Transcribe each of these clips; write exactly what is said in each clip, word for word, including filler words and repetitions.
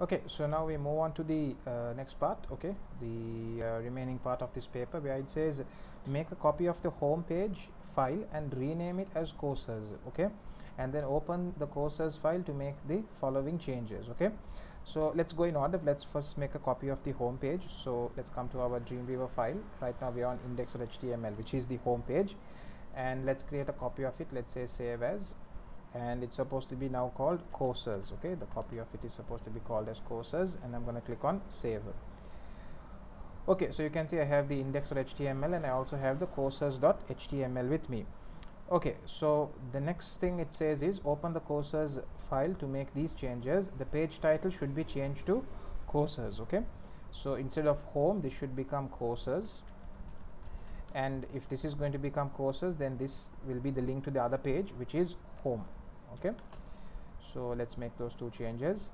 Okay, so now we move on to the uh, next part, okay, the uh, remaining part of this paper, where it says make a copy of the home page file and rename it as courses, okay, and then open the courses file to make the following changes, okay. So let's go in order. Let's first make a copy of the home page. So let's come to our Dreamweaver file. Right now we are on index.html, which is the home page, and let's create a copy of it. Let's say save as, and it's supposed to be now called courses, okay. The copy of it is supposed to be called as courses, and I'm going to click on save. Okay, so you can see I have the index.html and I also have the courses.html with me. Okay, so the next thing it says is open the courses file to make these changes. The page title should be changed to courses, okay. So instead of home, this should become courses, and if this is going to become courses, then this will be the link to the other page, which is home, okay. So let's make those two changes,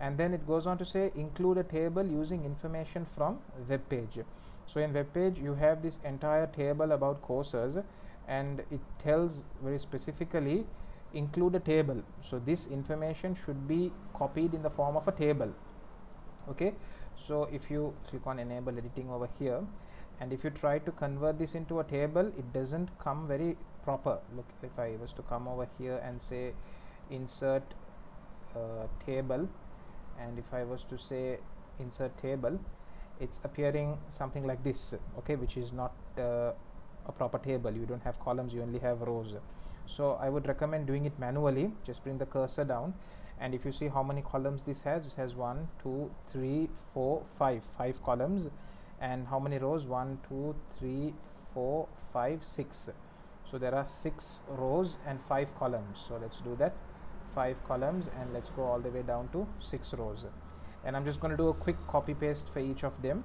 and then it goes on to say include a table using information from web page. So in web page you have this entire table about courses, and it tells very specifically include a table. So this information should be copied in the form of a table, okay. So if you click on enable editing over here, and if you try to convert this into a table, it doesn't come very proper. Look, if I was to come over here and say insert uh, table, and if I was to say insert table, it's appearing something like this, okay, which is not uh, a proper table. You don't have columns, you only have rows. So I would recommend doing it manually. Just bring the cursor down, and if you see how many columns this has, this has one two three four five, five columns, and how many rows? One two three four five six. So there are six rows and five columns. So let's do that, five columns, and let's go all the way down to six rows, and I'm just going to do a quick copy paste for each of them.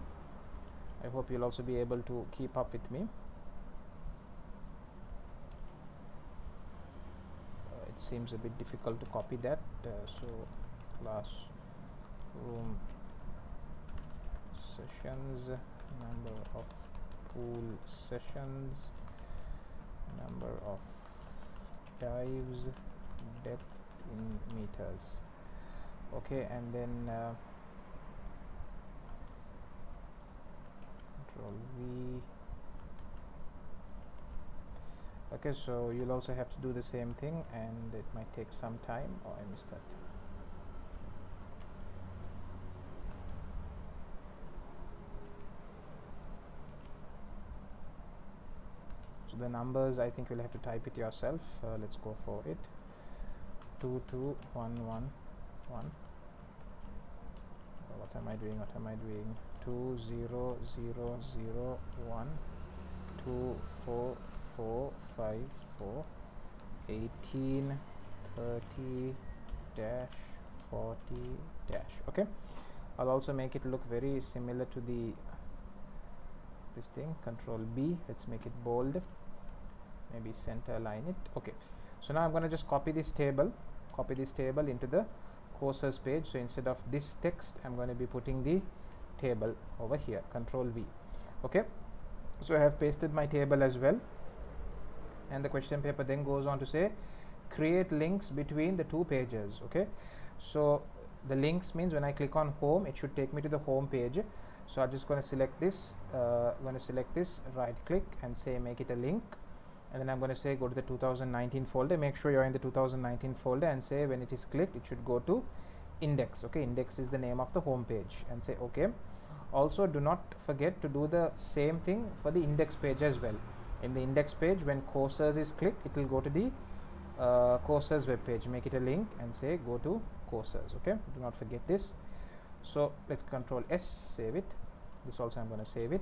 I hope you'll also be able to keep up with me. Uh, it seems a bit difficult to copy that, uh, so classroom sessions, number of pool sessions, number of dives, depth in meters, okay, and then uh, control V. Okay, so you'll also have to do the same thing, and it might take some time. Oh, I missed that. The numbers, I think you'll have to type it yourself. Uh, let's go for it. Two two one one one. What am I doing? What am I doing? two zero zero zero one two four four five four eighteen thirty dash forty dash. Okay. I'll also make it look very similar to the this thing. Control B. Let's make it bold. Maybe center align it. Okay, so now I'm going to just copy this table copy this table into the courses page. So instead of this text, I'm going to be putting the table over here. Control V. okay, so I have pasted my table as well, and the question paper then goes on to say create links between the two pages. Okay, so the links means when I click on home, it should take me to the home page. So I'm just going to select this, uh, I'm going to select this, right click and say make it a link, and then I'm going to say go to the two thousand nineteen folder. Make sure you're in the two thousand nineteen folder, and say when it is clicked, it should go to index. Okay, index is the name of the home page, and say okay. Also, do not forget to do the same thing for the index page as well. In the index page, when courses is clicked, it will go to the uh, courses web page. Make it a link and say go to courses. Okay, do not forget this. So let's control S, save it. This also I'm going to save it,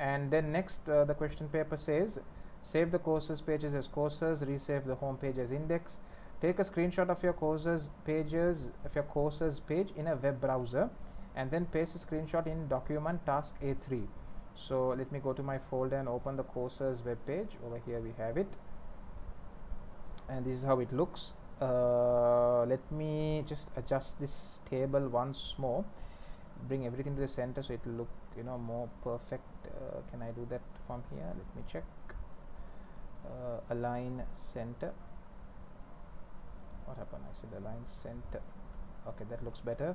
and then next uh, the question paper says save the courses pages as courses, resave the home page as index, take a screenshot of your courses pages of your courses page in a web browser, and then paste a screenshot in document task A three. So let me go to my folder and open the courses web page. Over here we have it, and this is how it looks. Uh, let me just adjust this table once more, bring everything to the center so it will look, you know, more perfect. Uh, can I do that from here? Let me check. Uh, align center. What happened? I said align center. Okay, that looks better.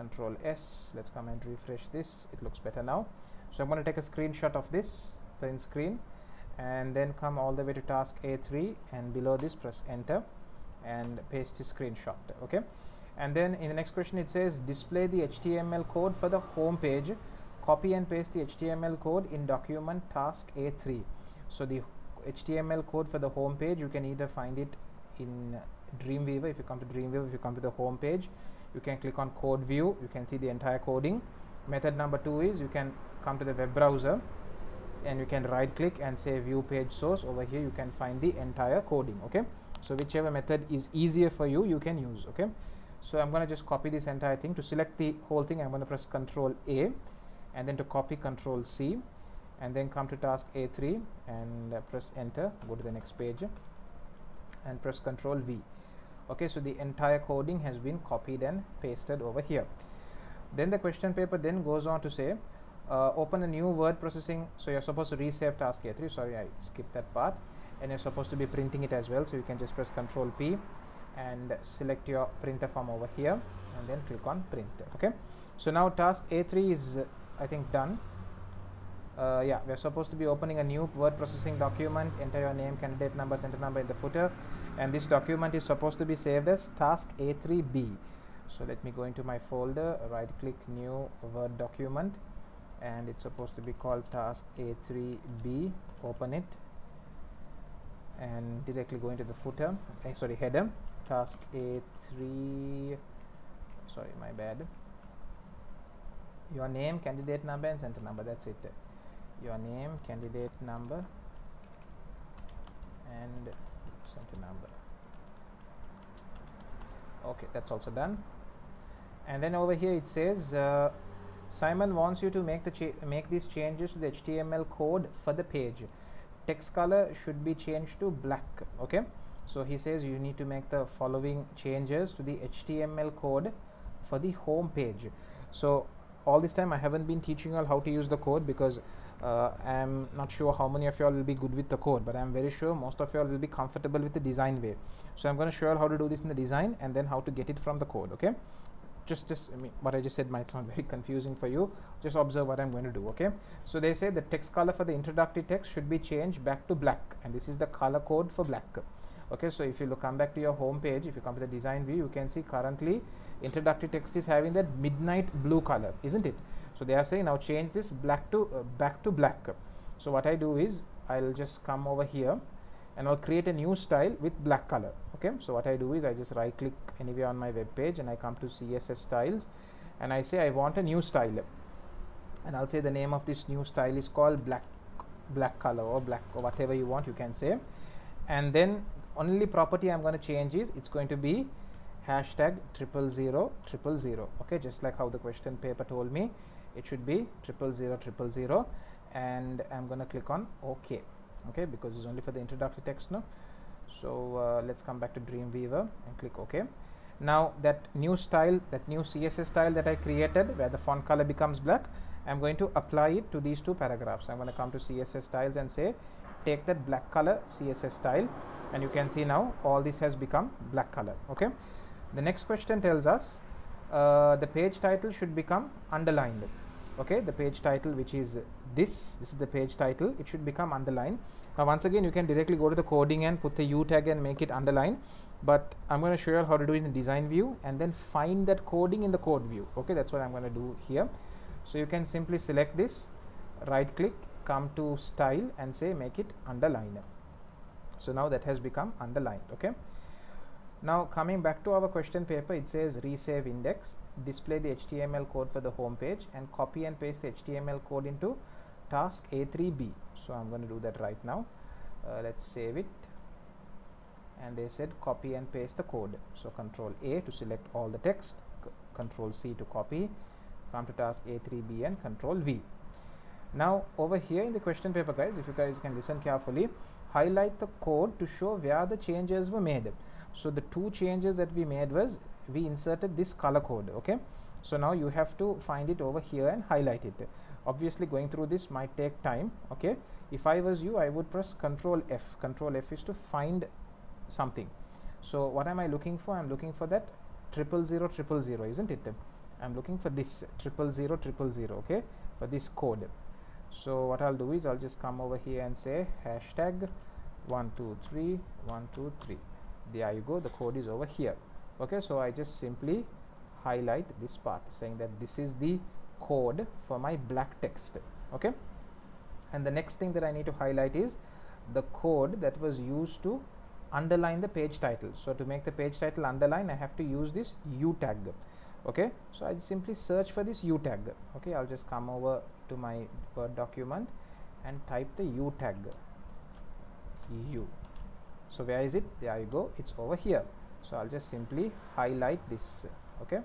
Control S. Let's come and refresh this. It looks better now. So I'm going to take a screenshot of this plain screen and then come all the way to task A three, and below this press enter and paste the screenshot. Okay, and then in the next question it says display the H T M L code for the home page. Copy and paste the H T M L code in document task A three. So the H T M L code for the home page, you can either find it in Dreamweaver. If you come to Dreamweaver, if you come to the home page, you can click on code view, you can see the entire coding. Method number two is you can come to the web browser and you can right click and say view page source. Over here you can find the entire coding. Okay, so whichever method is easier for you, you can use. Okay, so I'm going to just copy this entire thing. To select the whole thing, I'm going to press Control A, and then to copy Control C, and then come to task A three and uh, press enter, go to the next page and press Control V. Okay, so the entire coding has been copied and pasted over here. Then the question paper then goes on to say uh, open a new word processing. So you're supposed to resave task A three, sorry I skipped that part, and you're supposed to be printing it as well. So you can just press Control P and select your printer form over here and then click on print. Okay, so now task A three is uh, I think done. Uh, yeah, we're supposed to be opening a new word processing document. Enter your name, candidate number, center number in the footer, and this document is supposed to be saved as task A three B. So let me go into my folder, right click, new word document, and it's supposed to be called task A three B. Open it and directly go into the footer, uh, sorry header, task A three, sorry my bad, your name, candidate number and center number, that's it. Your name, candidate number and center number. Okay, that's also done. And then over here it says uh, Simon wants you to make the make these changes to the H T M L code for the page. Text color should be changed to black. Okay, so he says you need to make the following changes to the H T M L code for the home page. So all this time I haven't been teaching you all how to use the code because uh, I'm not sure how many of you all will be good with the code, but I'm very sure most of you all will be comfortable with the design way. So I'm going to show you all how to do this in the design and then how to get it from the code. Okay, just just I mean, what I just said might sound very confusing for you. Just observe what I'm going to do. Okay, so they say the text color for the introductory text should be changed back to black, and this is the color code for black. Okay, so if you look, come back to your home page, if you come to the design view, you can see currently introductory text is having that midnight blue color, isn't it? So they are saying now change this black to uh, back to black. So what I do is I'll just come over here and I'll create a new style with black color. Okay, so what I do is I just right click anywhere on my web page and I come to C S S styles and I say I want a new style, and I'll say the name of this new style is called black black color or black or whatever you want, you can say. And then only property I'm going to change is it's going to be hashtag triple zero triple zero. Okay, just like how the question paper told me, it should be triple zero triple zero, and I'm gonna click on OK. Okay, because it's only for the introductory text now. So uh, let's come back to Dreamweaver and click OK. Now that new style, that new C S S style that I created where the font color becomes black, I'm going to apply it to these two paragraphs. I'm going to come to C S S styles and say take that black color C S S style, and you can see now all this has become black color. Okay, the next question tells us uh, the page title should become underlined. Okay, the page title, which is this, this is the page title, it should become underlined. Now once again you can directly go to the coding and put the U tag and make it underline, but I'm going to show you how to do it in the design view and then find that coding in the code view. Okay, that's what I'm going to do here. So you can simply select this, right click, come to style and say make it underline. So now that has become underlined. Okay, now coming back to our question paper, it says resave index, display the H T M L code for the home page and copy and paste the H T M L code into task A three B. So I'm going to do that right now. Uh, let's save it, and they said copy and paste the code. So Control A to select all the text, C Control C to copy, come to task A three B and Control V. Now over here in the question paper, guys, if you guys can listen carefully, highlight the code to show where the changes were made. So the two changes that we made was we inserted this color code. Okay, so now you have to find it over here and highlight it. Obviously going through this might take time. Okay, if I was you, I would press Control F. Control F is to find something. So what am I looking for? I'm looking for that triple zero triple zero, isn't it? I'm looking for this triple zero triple zero, okay, for this code. So what I'll do is I'll just come over here and say hashtag one two three one two three. There you go, the code is over here. Okay, so I just simply highlight this part saying that this is the code for my black text. Okay, and the next thing that I need to highlight is the code that was used to underline the page title. So to make the page title underline, I have to use this U tag. Okay, so I simply search for this U tag. Okay, I'll just come over to my Word document and type the U tag, U. So where is it? There you go, it's over here. So I'll just simply highlight this. Okay,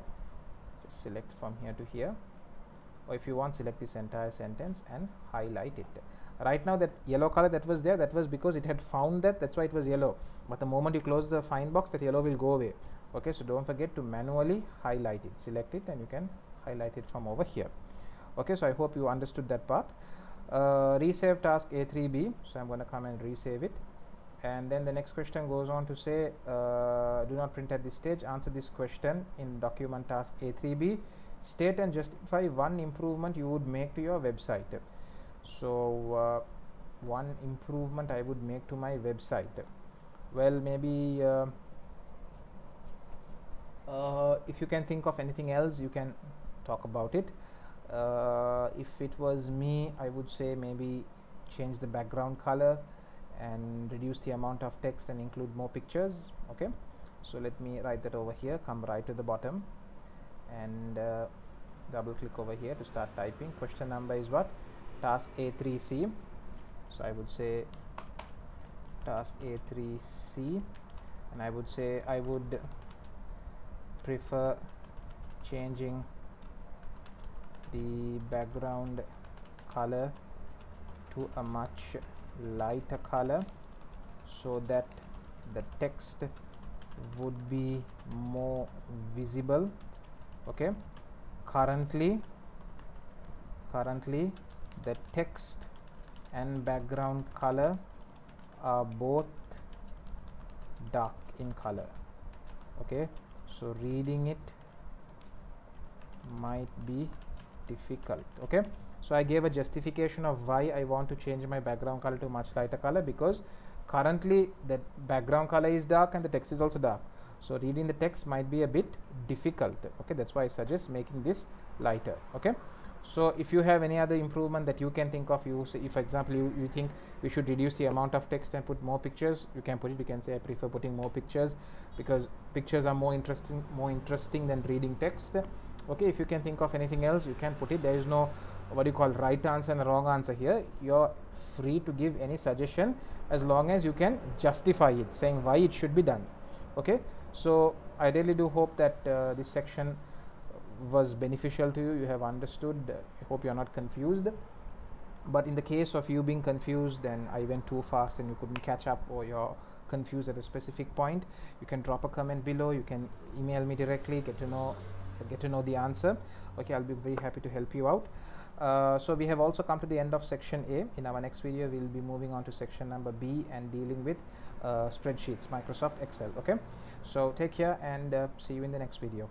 just select from here to here, or if you want, select this entire sentence and highlight it. Right now that yellow color that was there, that was because it had found that, that's why it was yellow. But the moment you close the find box, that yellow will go away. Okay, so don't forget to manually highlight it. Select it and you can highlight it from over here. Okay, so I hope you understood that part. Uh, resave task A three B, so I'm going to come and resave it. And then the next question goes on to say, uh, do not print at this stage, answer this question in document task A three B. State and justify one improvement you would make to your website. So uh, one improvement I would make to my website, well, maybe uh, uh, if you can think of anything else, you can talk about it. Uh, if it was me, I would say maybe change the background color and reduce the amount of text and include more pictures. Okay, so let me write that over here, come right to the bottom and uh, double click over here to start typing. Question number is what? Task A three C. So I would say task A three C, and I would say I would prefer changing the background color to a much lighter color so that the text would be more visible. Okay, currently currently the text and background color are both dark in color. Okay, so reading it might be difficult. Okay, so I gave a justification of why I want to change my background color to much lighter color, because currently the background color is dark and the text is also dark, so reading the text might be a bit difficult. Okay, that's why I suggest making this lighter. Okay, so if you have any other improvement that you can think of, you say, if for example you, you think we should reduce the amount of text and put more pictures, you can put it. You can say I prefer putting more pictures because pictures are more interesting more interesting than reading text. Okay, if you can think of anything else, you can put it. There is no what do you call right answer and wrong answer here. You're free to give any suggestion as long as you can justify it, saying why it should be done. Okay, so I really do hope that uh, this section was beneficial to you. You have understood. I hope you are not confused, but in the case of you being confused, then I went too fast and you couldn't catch up, or you're confused at a specific point, you can drop a comment below, you can email me directly, get to know get to know the answer. Okay, I'll be very happy to help you out. Uh, so we have also come to the end of section A. In our next video, we'll be moving on to section number B and dealing with uh, spreadsheets, Microsoft Excel. Okay, so take care and uh, see you in the next video.